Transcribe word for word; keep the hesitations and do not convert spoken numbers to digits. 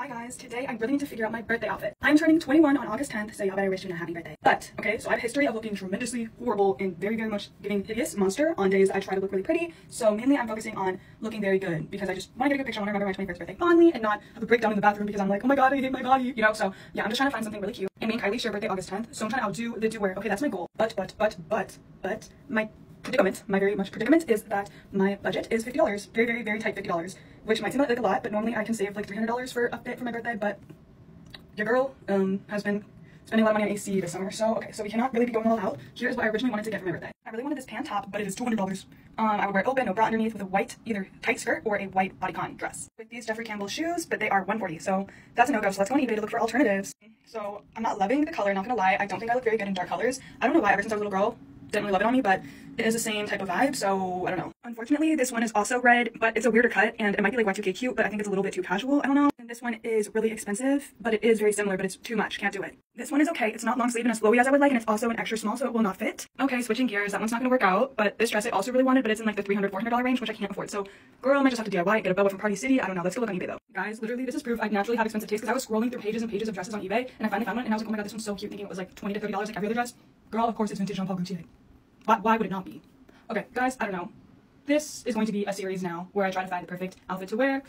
Hi guys, today I really need to figure out my birthday outfit. I'm turning twenty-one on August tenth, so y'all better wish me a happy birthday. But, okay, so I have a history of looking tremendously horrible and very, very much giving hideous monster on days I try to look really pretty, so mainly I'm focusing on looking very good because I just want to get a good picture. I want to remember my twenty-first birthday fondly and not have a breakdown in the bathroom because I'm like, oh my god, I hate my body, you know? So, yeah, I'm just trying to find something really cute. And me and Kylie share birthday August tenth, so I'm trying to outdo the do-wear. Okay, that's my goal. But, but, but, but, but, my... predicament, my very much predicament is that my budget is fifty dollars, very, very, very tight fifty dollars, which might seem like a lot, but normally I can save like three hundred dollars for a fit for my birthday, but your girl um, has been spending a lot of money on A C this summer, so okay, so we cannot really be going all out. Here's what I originally wanted to get for my birthday. I really wanted this pan top, but it is two hundred dollars. Um, I would wear it open, no bra underneath, with a white, either tight skirt or a white bodycon dress. With these Jeffrey Campbell shoes, but they are one forty, so that's a no-go, so let's go on eBay to look for alternatives. So I'm not loving the color, not gonna lie, I don't think I look very good in dark colors. I don't know why, ever since I was a little girl, didn't really love it on me, but it is the same type of vibe, so I don't know. Unfortunately, this one is also red, but it's a weirder cut, and it might be like Y two K cute, but I think it's a little bit too casual, I don't know. And this one is really expensive, but it is very similar, but it's too much, can't do it. This one is okay, it's not long sleeve and as flowy as I would like, and it's also an extra small, so it will not fit. Okay, switching gears, that one's not gonna work out, but this dress I also really wanted, but it's in like the three hundred, four hundred dollar range, which I can't afford, so girl, I might just have to D I Y, get a boa from Party City, I don't know, let's go look on eBay though. Guys, literally, this is proof I naturally have expensive taste, because I was scrolling through pages and pages of dresses on eBay, and I finally found one, and I was like, oh my god, this one's so cute, thinking it was like twenty to thirty dollars, like every other dress. Girl, of course it's vintage Jean-Paul Gaultier. Why, why would it not be? Okay, guys, I don't know. This is going to be a series now where I try to find the perfect outfit to wear.